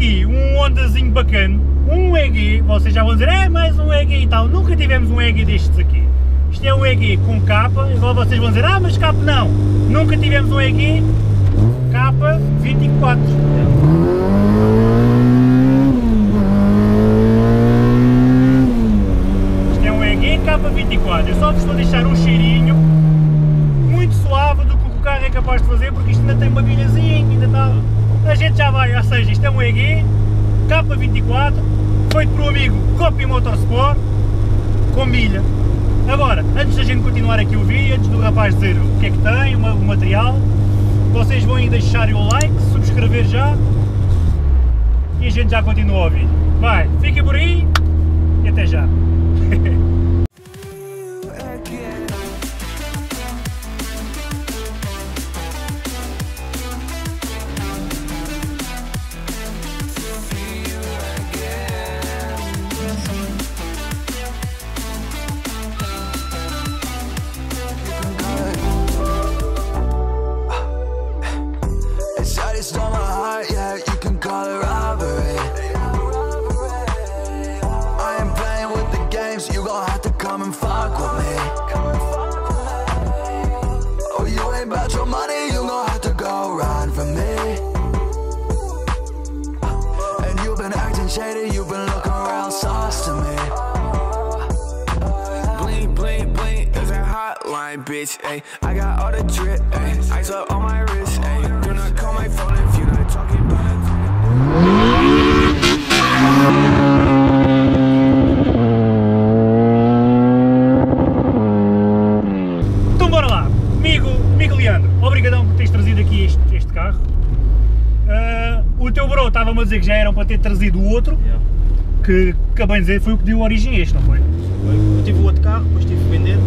aqui um Hondazinho bacana, um EG, vocês já vão dizer, é mais um EG e tal, nunca tivemos um EG destes aqui. Isto é um EG com capa, igual vocês vão dizer, ah, mas capa não, nunca tivemos um EG capa 24. Isto é um EG capa 24, eu só vos vou deixar um cheirinho muito suave do que o carro é capaz de fazer, porque isto ainda tem uma bilhazinha, ainda está... A gente já vai, ou seja, isto é um EG K24, feito por um amigo Copy Motorsport, com milha. Agora, antes da gente continuar aqui o vídeo, antes do rapaz dizer o que é que tem, o material, vocês vão aí deixar o like, subscrever já, e a gente já continua o vídeo. Vai, fiquem por aí e até já. Bitch, ay, I got all the drip, ay, ice up on my wrist, ay, do not call my phone if you're not talking back. Então bora lá, amigo Leandro, obrigadão por teres trazido aqui este carro. O teu bro estava-me a dizer que já eram para ter trazido o outro, yeah. Que acabei de dizer foi o que deu origem a este, não foi? Eu tive o outro carro, depois tive de vender.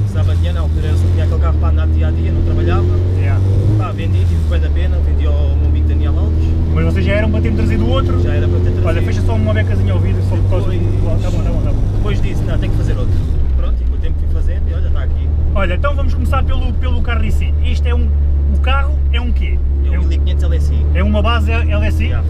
Precisava de dinheiro, não, porque eu só tinha aquele carro para andar dia a dia, não trabalhava. Yeah. Pá, vendi, tive bem da pena, vendi ao meu amigo Daniel Alves. Mas vocês já eram para ter-me trazido o outro? Já era para ter trazido. Olha, fecha só uma becazinha ao vidro, só por causa do... Tá bom, tá bom, tá bom. Depois disse, não, tenho que fazer outro. Pronto, e com o tempo fui fazendo e olha, está aqui. Olha, então vamos começar pelo carro em si. Este é um... O carro é um quê? É um 1500 LSI. É uma base LSI? Yeah.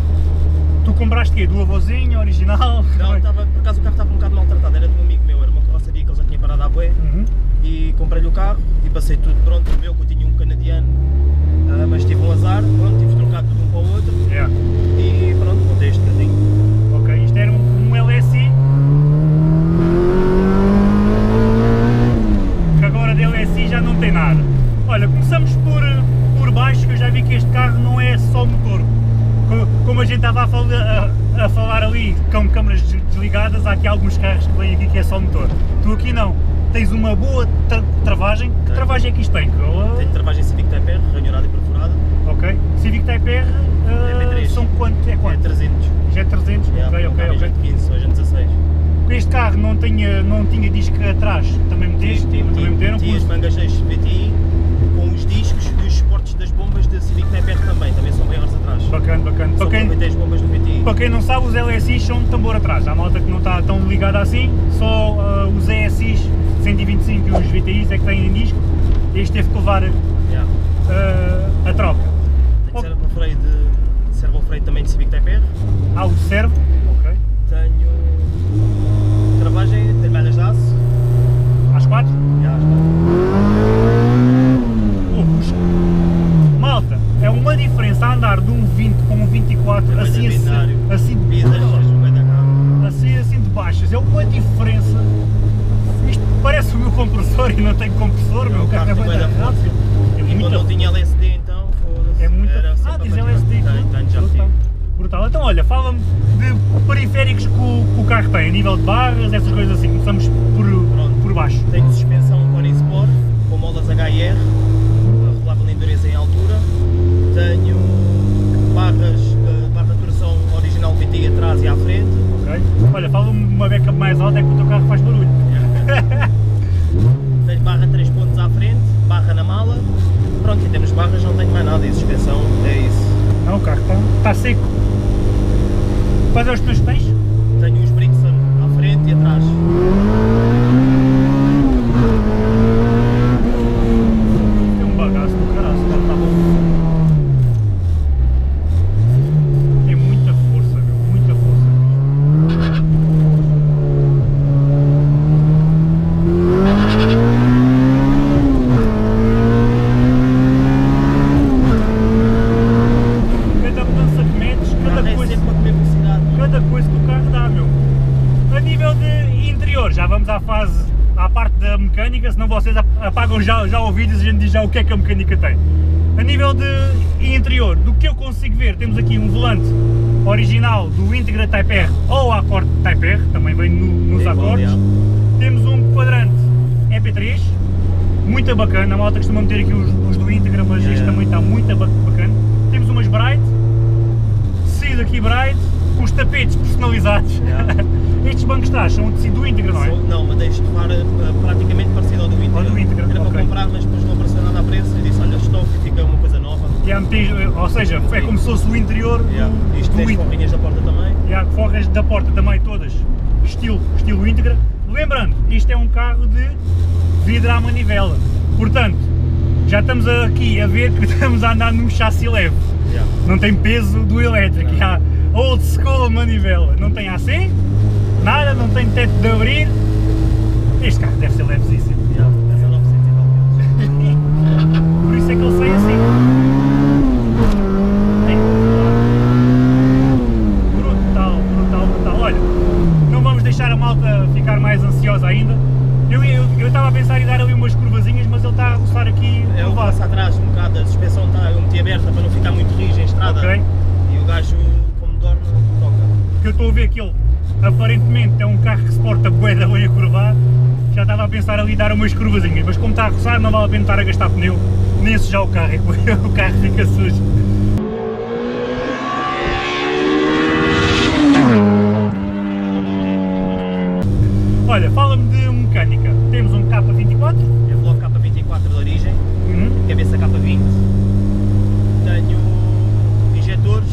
Tu compraste quê? Do avôzinho, original? Não, estava, por acaso o carro estava um bocado maltratado, era de um amigo meu, era uma carroceria que ele já tinha parado à bué. Uhum. E comprei-lhe o carro e passei tudo pronto, o meu, que eu tinha um canadiano, mas tive um azar, pronto, tive de trocar tudo um para o outro, yeah. E pronto, montei este carrinho. Ok, isto era um LSI, que agora de LSI já não tem nada. Olha, começamos por baixo, que eu já vi que este carro não é só motor, como a gente estava a falar ali com câmaras desligadas, há aqui alguns carros que vêm aqui que é só motor, tu aqui não. Tens uma boa travagem. Que tem. Travagem é que isto tem? Tem travagem Civic Type-R, ranhurada e perfurada. Ok. Civic Type-R são quanto? É quanto? É 300. Já é 300? É, ok, ok, ok. De 15, hoje é 16. Este carro não tinha disco atrás, também meteste? Também meteram? Tinha as mangas VTI com os discos e os suportes das bombas da Civic Type-R também são maiores atrás. Bacana, bacana. São as bombas do VTI. Para quem não sabe, os LSIs são de tambor atrás. Há malta que não está tão ligada assim, só os ESIs 125 e os VTIs é que têm em disco, este teve que levar a troca. Tenho servo freio também de Civic Type-R. Ah, o servo? Ok. Tenho travagem, tenho malhas de aço. Às 4? Já, às 4. Malta, é uma diferença a andar de um 20 com um 24 é assim de bidas, assim de baixas, é uma diferença. Isto parece o meu compressor e não tem compressor, meu carro é muito fácil. E quando eu tinha LSD então, foda-se. É muito... Ah, diz LSD então, brutal. Então olha, fala-me de periféricos que o carro tem, a nível de barras, essas coisas assim, começamos por baixo. Tenho suspensão One Sport, com molas HR, regulável em dureza em altura. Tenho barra de duração original VT atrás e à frente. Ok. Olha, fala-me uma beca mais alta, é que o teu carro faz barulho. Tenho barra 3 pontos à frente, barra na mala, pronto, em termos de barras não tenho mais nada, e suspensão é isso. Não, o carro está seco. Quais são os teus pés? Tenho uns Brixton à frente e atrás. Tem um bagaço do caralho, está bom. Tem muita vamos à fase, à parte da mecânica, senão vocês apagam já o vídeo e a gente diz já o que é que a mecânica tem. A nível de interior, do que eu consigo ver, temos aqui um volante original do Integra Type-R ou Acorde Type-R, também vem nos acordes. Temos um quadrante EP3, muito bacana, a malta costuma meter aqui os do Integra, mas este também está muito bacana. Temos umas Bride, tecido aqui Bride, com os tapetes personalizados. Estes bancos trás são um tecido do Integra, não é? Não, mas deixo de tomar praticamente parecido ao do Integra. Era para comprar, mas depois não apareceu nada a preço e disse, olha, estou, fica uma coisa nova. Ou seja, é como se fosse o interior do Isto tem forrinhas da porta também. Forrinhas da porta também, todas, estilo Integra. Lembrando, isto é um carro de vidro à manivela, portanto, já estamos aqui a ver que estamos a andar num chassi leve, não tem peso do elétrico, há old school manivela, não tem AC, nada, não tem teto de abrir, este carro deve ser levezinho, por isso é que ele sai assim. Ainda. Eu estava a pensar em dar ali umas curvazinhas, mas ele está a roçar aqui. Eu passo atrás um bocado, a suspensão está um bocadinho aberta para não ficar muito rígida a estrada. E o gajo, como dorme, toca. Porque eu estou a ver que ele, aparentemente, é um carro que se porta bué da bem a curvar. Já estava a pensar ali dar umas curvazinhas, mas como está a roçar, não vale a pena estar a gastar pneu. Nem sujar o carro, o carro fica sujo. Olha, fala-me de mecânica. Temos um K24. É bloco K24 de origem, cabeça K20. Tenho injetores.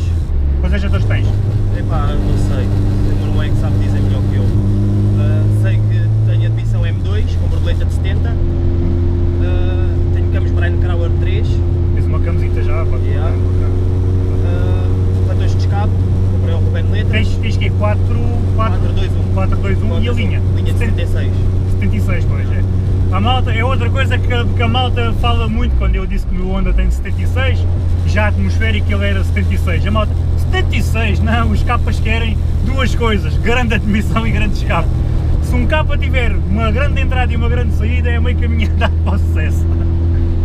Quantos injetores tens? Epá, não sei. O meu irmão é que sabe dizer melhor que eu. Sei que tenho admissão M2 com borboleta de 70. Tenho camas Braincrauer 3. Tens uma camusita já, pá. Botões de escape. Comprei ao Ruben Letra. Tens que é 421 e a linha? Linha de 76. 76, pois é. A malta, é outra coisa que a malta fala muito quando eu disse que o meu Honda tem 76, já atmosférico ele era 76. A malta, 76? Não, os capas querem duas coisas, grande admissão e grande escape. Se um capa tiver uma grande entrada e uma grande saída, é meio caminho andado para o sucesso.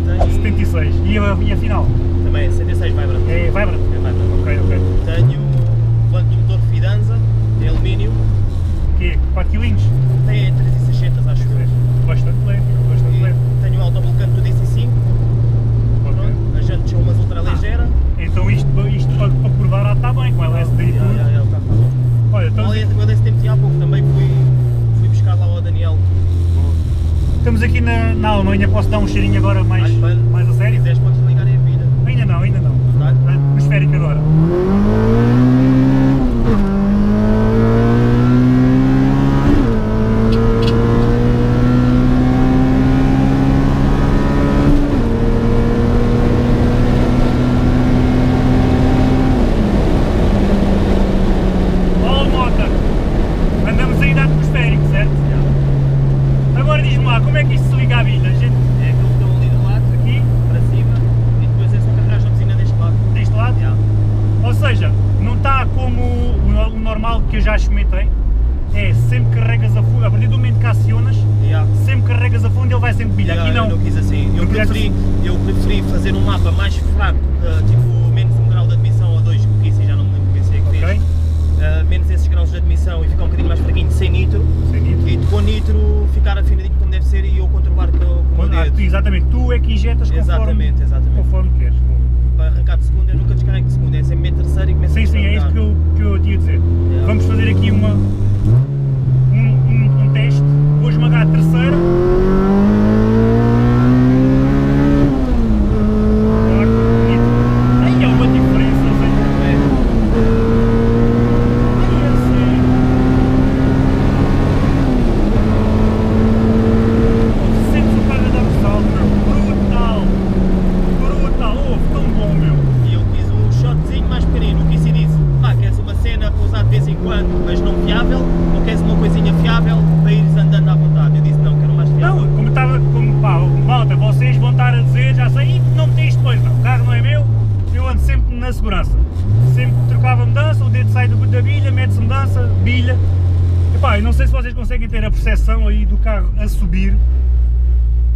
Tenho... 76. E a linha final? Também é 76, Vibrant. É Vibrant? É Vibrant. Ok, ok. Tenho o volante do motor Fidanza, de alumínio. Que 4 kg? Tem 3,600, acho eu. Bastante leve, bastante leve. Tenho um autoblocante do DC5. Pronto, a gente deixou umas ultra ligeira. Então isto para curvar está bem, com LSD e tudo. Está bom. Olha, então... O LSD meti há pouco, também fui buscar lá ao Daniel. Estamos aqui na Alemanha, posso dar um cheirinho agora mais a sério? Se quiseres podes ligar aí a vida. Ainda não, ainda não. No esférico agora. Vai, Pá, eu não sei se vocês conseguem ter a percepção aí do carro a subir,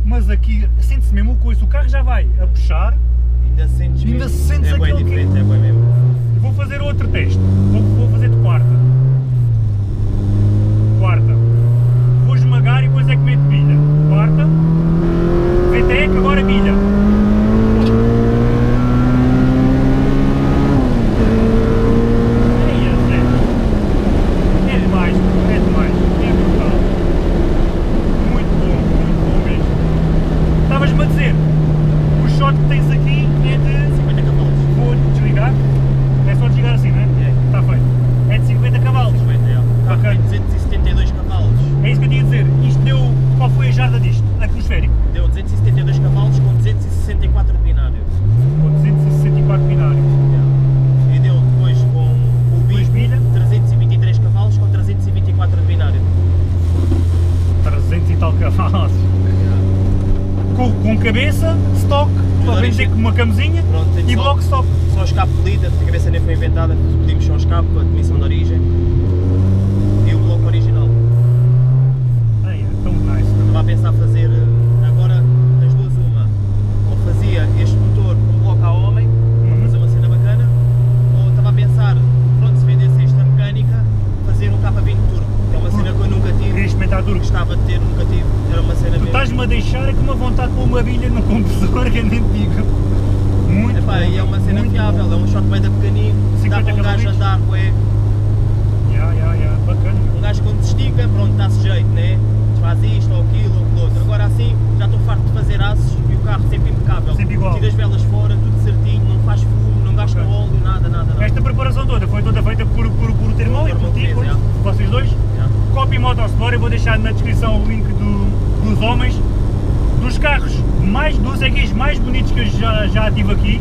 mas aqui sente-se mesmo o coice, o carro já vai a puxar. Ainda sentes mesmo. Ainda sentes aquilo. É bem diferente, é bem mesmo. Vou fazer outro teste, vou fazer de quarta, vou esmagar e depois é que meto milha, quarta, VTEC, agora milha. Cabeça, stock, para vender com uma camozinha e bloco stop. Só escape polida, porque a cabeça nem foi inventada, pedimos só escape, a admissão de origem e o bloco original. Ah, é tão nice. Estava a pensar fazer agora as duas uma. Ou fazia este motor com bloco a homem, para fazer uma cena bacana, ou estava a pensar, pronto, se vendesse esta mecânica, fazer um K20 turbo. É uma cena que eu nunca tive. Queria experimentar turbo? Gostava de ter, nunca tive. Era uma cena. Tu estás-me a deixar com uma vontade de pôr uma bilha no compressor, que é antiga. Muito bom. E é uma cena fiável, é um short bem da pequenino, dá para um gajo andar, ué. Bacana. Um gajo quando se estica, pronto, dá-se jeito, né? Faz isto ou aquilo ou aquilo outro. Agora assim, já estou farto de fazer aços e o carro sempre impecável. Sempre igual. Tira as velas fora, tudo certinho, não faz fumo, não gasta óleo, nada. Esta preparação toda foi toda feita por termão e por ti, por vocês dois. Copy Motorsport, eu vou deixar na descrição o link dos homens, dos carros mais, dos EQs mais bonitos que eu já tive aqui,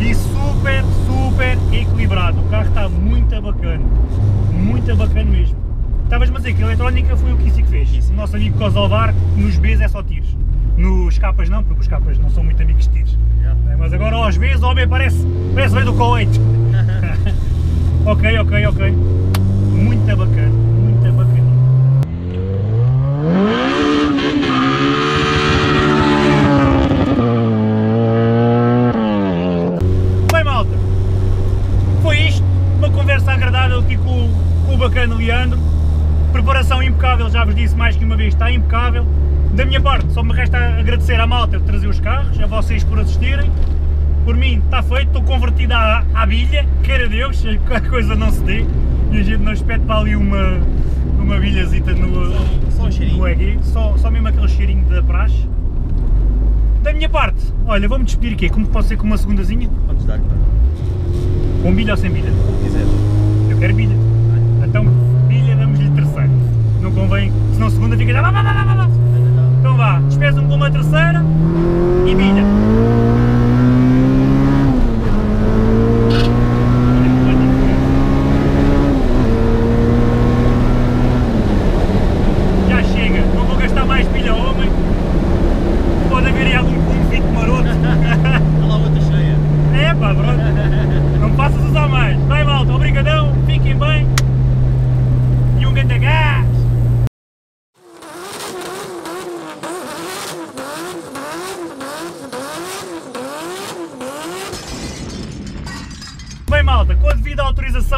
e super equilibrado. O carro está muito bacana mesmo. Estavas-me a dizer que a eletrónica foi o que fez, o nosso amigo Kosovar, nos Bs é só tiros, nos capas não, porque os capas não são muito amigos de tiros, mas agora aos Bs o homem parece bem do Kuwait. Ok, muito bacana. Bem, malta, foi isto, uma conversa agradável aqui com o bacana Leandro. Preparação impecável, já vos disse mais que uma vez, está impecável. Da minha parte, só me resta agradecer à malta por trazer os carros, a vocês por assistirem. Por mim está feito, estou convertido à bilha, queira Deus, a coisa não se dê e a gente não espete para ali uma bilhazita no EG, só mesmo aquele cheirinho da praxe. Da minha parte, olha, vou-me despedir aqui, como pode ser com uma segundazinha? Podes dar, claro. Com bilha ou sem bilha? Como quiser. Eu quero bilha. Então, bilha damos-lhe terceira. Não convém, senão segunda fica já... Vá. Então vá, despeço-me com uma terceira e bilha.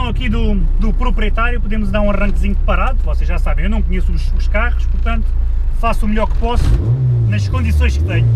Aqui do proprietário, podemos dar um arranquezinho de parado, vocês já sabem, eu não conheço os carros, portanto faço o melhor que posso nas condições que tenho.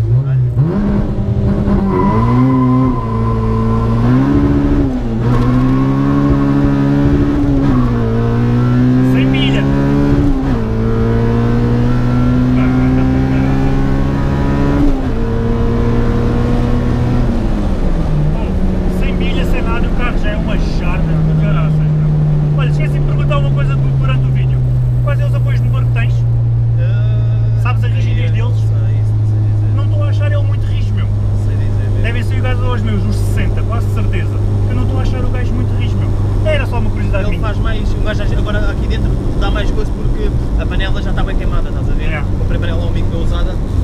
Agora aqui dentro dá mais gosto porque a panela já está bem queimada, estás a ver? Comprei panela ao amigo meu usada.